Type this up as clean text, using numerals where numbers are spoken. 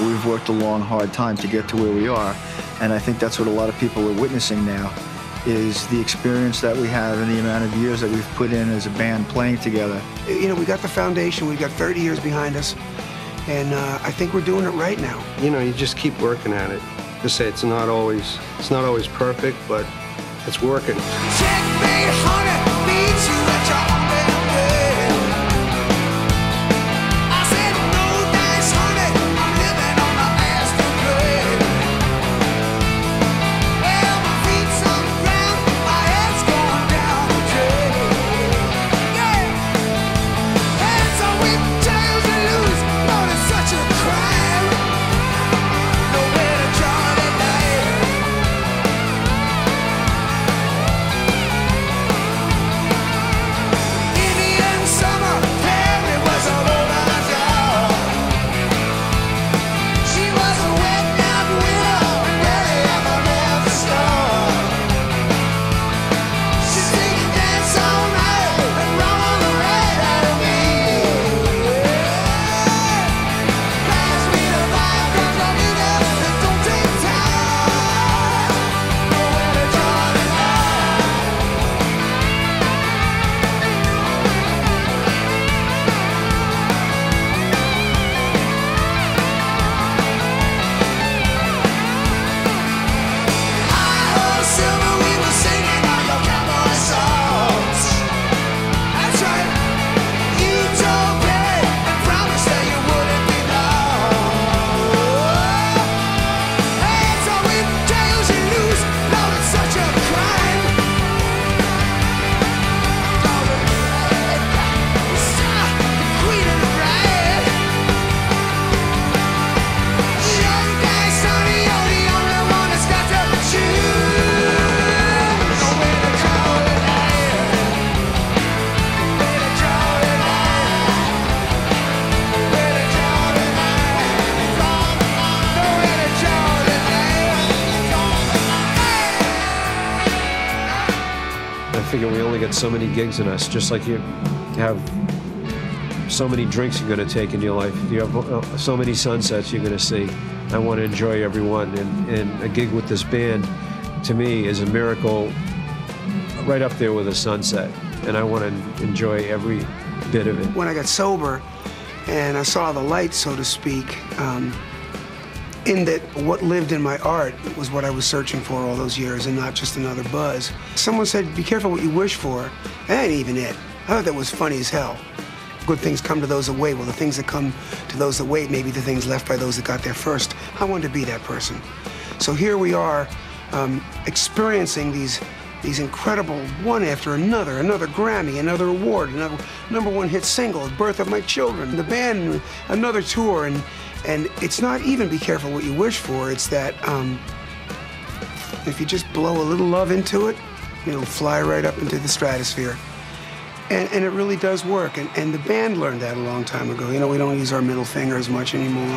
We've worked a long, hard time to get to where we are, and I think that's what a lot of people are witnessing now, is the experience that we have and the amount of years that we've put in as a band playing together. You know, we got the foundation, we've got 30 years behind us, and I think we're doing it right now. You know, you just keep working at it. Just say it's not always perfect, but it's working. Check me, honey, meet you at your I figure we only get so many gigs in us, just like you have so many drinks you're going to take in your life. You have so many sunsets you're going to see. I want to enjoy every one, and a gig with this band, to me, is a miracle right up there with a sunset, and I want to enjoy every bit of it. When I got sober and I saw the light, so to speak, in that what lived in my art was what I was searching for all those years and not just another buzz. Someone said, be careful what you wish for. That ain't even it. I thought that was funny as hell. Good things come to those that wait. Well, the things that come to those that wait may be the things left by those that got there first. I wanted to be that person. So here we are experiencing these incredible, one after another, another Grammy, another award, another #1 hit single, Birth of My Children, the band, another tour, and it's not even be careful what you wish for, it's that if you just blow a little love into it, it'll fly right up into the stratosphere. And it really does work, and the band learned that a long time ago. You know, we don't use our middle finger as much anymore.